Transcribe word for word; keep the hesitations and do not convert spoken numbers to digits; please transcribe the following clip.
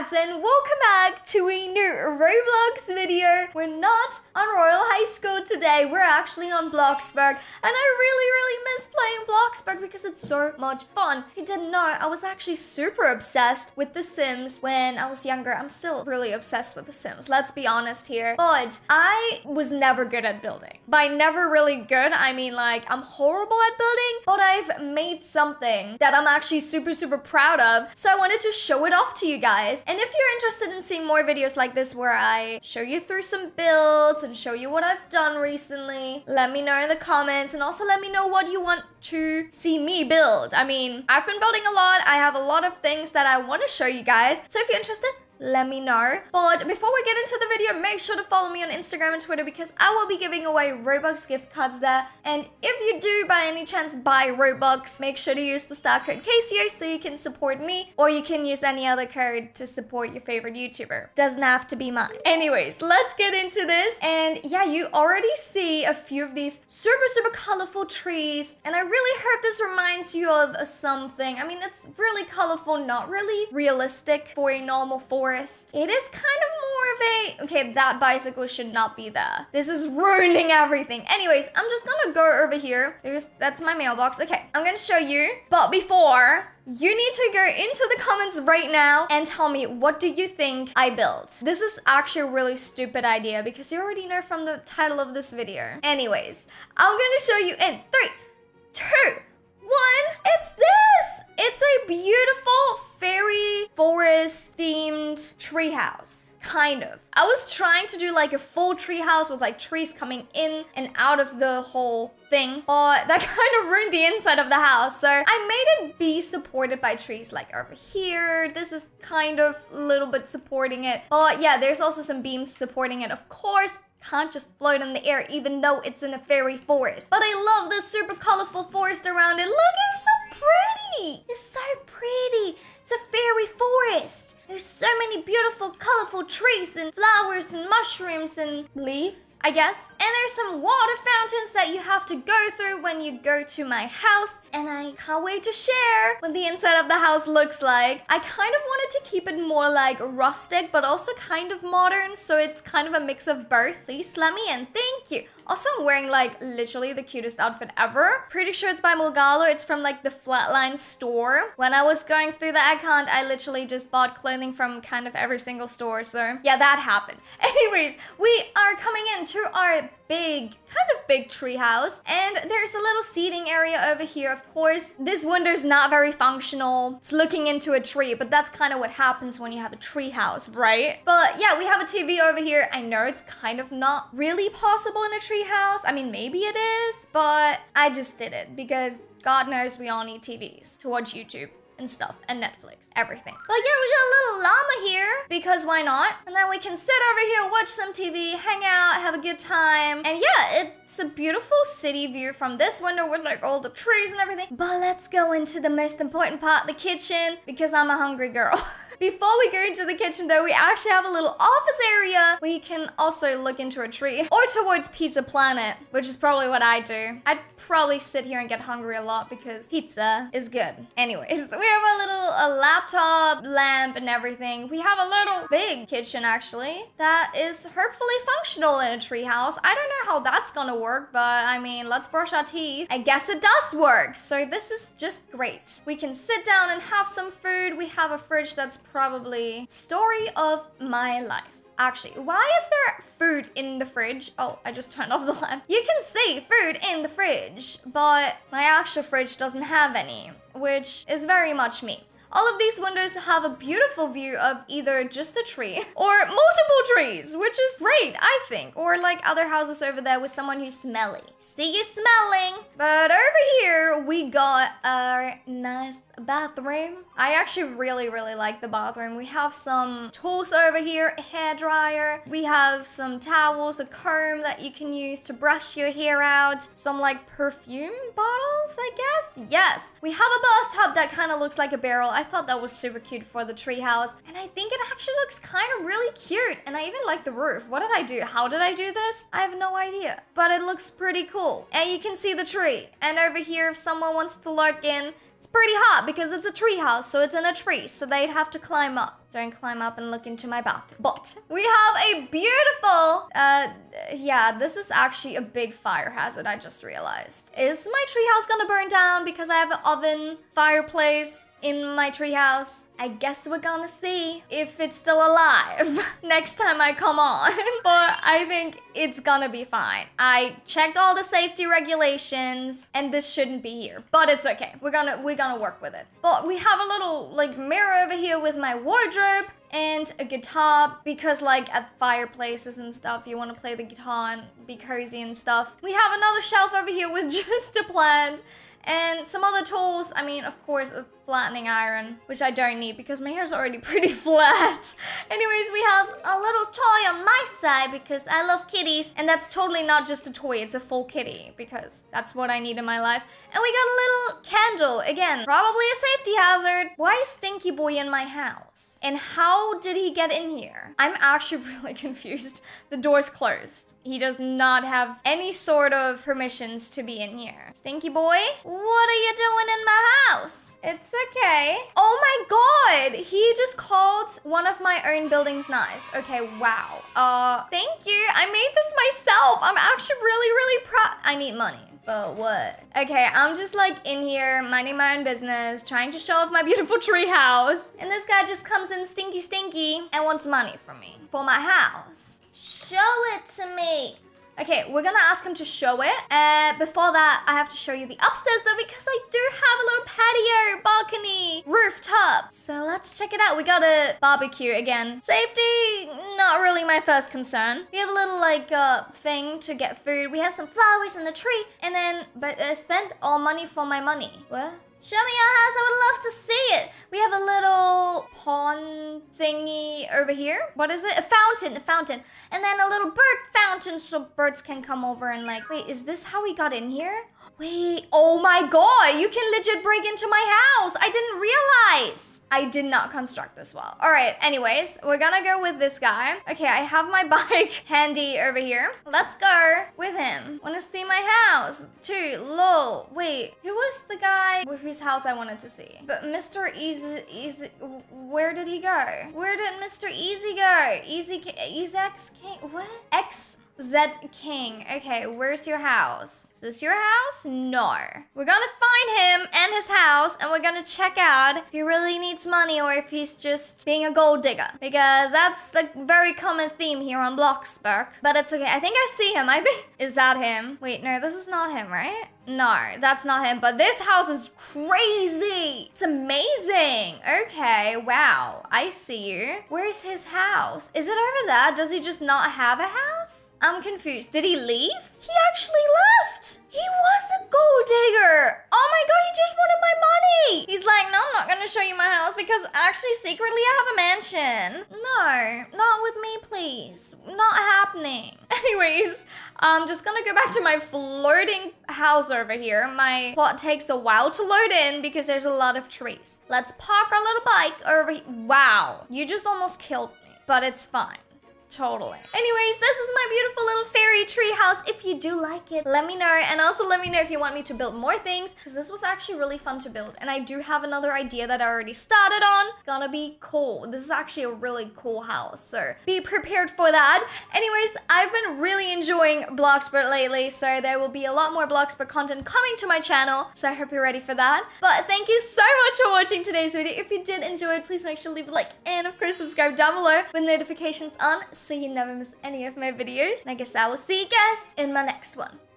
cats, and welcome back to a new Roblox video. We're not on Royale High School today, we're actually on Bloxburg, and I really really miss playing Bloxburg because it's so much fun. If you didn't know, I was actually super obsessed with The Sims when I was younger. I'm still really obsessed with The Sims, let's be honest here, but I was never good at building. By never really good, I mean like I'm horrible at building, but I've made something that I'm actually super super proud of, so I wanted to show it off to you guys. And if you're interested in seeing more videos like this where I show you through some builds and show you what I've done recently, let me know in the comments, and also let me know what you want to see me build. I mean, I've been building a lot, I have a lot of things that I want to show you guys, so if you're interested, let me know. But before we get into the video, make sure to follow me on Instagram and Twitter because I will be giving away Robux gift cards there. And if you do by any chance buy Robux, make sure to use the star code K C O so you can support me, or you can use any other code to support your favorite YouTuber. Doesn't have to be mine. Anyways, let's get into this. And yeah, you already see a few of these super, super colorful trees. And I really hope this reminds you of something. I mean, it's really colorful, not really realistic for a normal forest. It is kind of more of a, okay, that bicycle should not be there. This is ruining everything. Anyways, I'm just gonna go over here. There's, that's my mailbox. Okay, I'm gonna show you. But before, you need to go into the comments right now and tell me, what do you think I built? This is actually a really stupid idea because you already know from the title of this video. Anyways, I'm gonna show you in three, two, one. It's this! It's a beautiful fairy forest themed treehouse. Kind of. I was trying to do like a full tree house with like trees coming in and out of the whole thing, but that kind of ruined the inside of the house. So I made it be supported by trees like over here. This is kind of a little bit supporting it. But yeah, there's also some beams supporting it, of course. Can't just float in the air even though it's in a fairy forest. But I love this super colorful forest around it. Look, it's so pretty. It's so pretty. It's a fairy forest. There's so many beautiful, colorful trees and flowers and mushrooms and leaves, I guess. And there's some water fountains that you have to go through when you go to my house. And I can't wait to share what the inside of the house looks like. I kind of wanted to keep it more like rustic, but also kind of modern. So it's kind of a mix of both. Please let me in. Thank you. Also, I'm wearing like literally the cutest outfit ever. Pretty sure it's by Mulgalo. It's from like the Flatlines Store. When I was going through the account, I literally just bought clothing from kind of every single store. So yeah, that happened. Anyways, we are coming into our big, kind of big tree house. And there's a little seating area over here. Of course, this window's not very functional. It's looking into a tree, but that's kind of what happens when you have a tree house, right? But yeah, we have a T V over here. I know it's kind of not really possible in a tree house. I mean, maybe it is, but I just did it because God knows we all need T Vs to watch YouTube and stuff and Netflix, everything. But yeah, we got a little llama here because why not? And then we can sit over here, watch some T V, hang out, have a good time. And yeah, it's a beautiful city view from this window with like all the trees and everything. But let's go into the most important part, the kitchen, because I'm a hungry girl. Before we go into the kitchen though, we actually have a little office area where you can also look into a tree or towards Pizza Planet, which is probably what I do. I'd probably sit here and get hungry a lot because pizza is good. Anyways, we have a little a laptop, lamp and everything. We have a little big kitchen actually that is hopefully functional in a tree house. I don't know how that's gonna work, but I mean, let's brush our teeth. I guess it does work. So this is just great. We can sit down and have some food. We have a fridge that's probably story of my life. Actually, why is there food in the fridge? Oh, I just turned off the lamp. You can see food in the fridge, but my actual fridge doesn't have any, which is very much me. All of these windows have a beautiful view of either just a tree or multiple trees, which is great, I think. Or like other houses over there with someone who's smelly. See you smelling. But over here, we got our nice bathroom. I actually really, really like the bathroom. We have some tools over here, a hairdryer. We have some towels, a comb that you can use to brush your hair out. Some like perfume bottles, I guess? Yes. We have a bathtub that kind of looks like a barrel. I thought that was super cute for the treehouse, and I think it actually looks kind of really cute, and I even like the roof. What did I do? How did I do this? I have no idea, but it looks pretty cool. And you can see the tree, and over here if someone wants to lurk in, It's pretty hot because it's a tree house, so it's in a tree, so they'd have to climb up. Don't climb up and look into my bathroom. But we have a beautiful, uh, yeah, this is actually a big fire hazard, I just realized. Is my treehouse gonna burn down because I have an oven, fireplace in my treehouse? I guess we're gonna see if it's still alive next time I come on. But I think it's gonna be fine. I checked all the safety regulations and this shouldn't be here, but it's okay. We're gonna, we're gonna work with it. But we have a little like mirror over here with my wardrobe and a guitar, because like at fireplaces and stuff, you wanna play the guitar and be cozy and stuff. We have another shelf over here with just a plant and some other tools. I mean, of course, a flattening iron, which I don't need because my hair's already pretty flat. Anyways, we have a little toy on my side because I love kitties. And that's totally not just a toy, it's a full kitty because that's what I need in my life. And we got a little candle, again, probably a safety hazard. Why is Stinky Boy in my house? And how did he get in here? I'm actually really confused. The door's closed. He does not have any sort of permissions to be in here. Stinky Boy? What are you doing in my house? It's okay. Oh my god! He just called one of my own buildings nice. Okay, wow. Uh, thank you. I made this myself. I'm actually really, really proud. I need money. But what? Okay, I'm just like in here, minding my own business, trying to show off my beautiful tree house. And this guy just comes in stinky stinky and wants money from me for my house. Show it to me. Okay, we're gonna ask him to show it. Uh, before that, I have to show you the upstairs though, because I do have a little patio, balcony, rooftop. So let's check it out. We got a barbecue again. Safety, not really my first concern. We have a little like uh, thing to get food. We have some flowers and a tree, and then, but I spent all money for my money. What? Show me your house, I would love to see it. We have a little pond thingy over here. What is it? A fountain, a fountain. And then a little bird fountain so birds can come over and like, wait, is this how we got in here? Wait, oh my god, you can legit break into my house. I didn't realize. I did not construct this well. All right, anyways, we're gonna go with this guy. Okay, I have my bike handy over here. Let's go with him. Wanna see my house too, lol. Wait, who was the guy whose house I wanted to see? But Mister Easy, Easy, where did he go? Where did Mister Easy go? Easy, Easy X King, what? X? Zed King. Okay, where's your house? Is this your house? No. We're gonna find him and his house, and we're gonna check out if he really needs money or if he's just being a gold digger, because that's a very common theme here on Bloxburg. But it's okay. I think I see him. I think... Is that him? Wait, no, this is not him, right? No, that's not him, but this house is crazy. It's amazing. Okay, wow, I see you. Where's his house? Is it over there? Does he just not have a house? I'm confused. Did he leave? He actually left. He was a gold digger. Oh my god, he just wanted my money. He's like, no, I'm not gonna show you my house because actually secretly I have a mansion. No, not with me, please. Not happening. Anyways, I'm just gonna go back to my flirting house over here. My plot takes a while to load in because there's a lot of trees. Let's park our little bike over here. Wow, you just almost killed me, but it's fine. Totally. Anyways, this is my beautiful little fairy tree house. If you do like it, let me know. And also let me know if you want me to build more things, because this was actually really fun to build. And I do have another idea that I already started on. Gonna be cool. This is actually a really cool house, so be prepared for that. Anyways, I've been really enjoying Bloxburg lately, so there will be a lot more Bloxburg content coming to my channel. So I hope you're ready for that. But thank you so much for watching today's video. If you did enjoy it, please make sure to leave a like and of course subscribe down below with notifications on, so you never miss any of my videos. And I guess I will see you guys in my next one.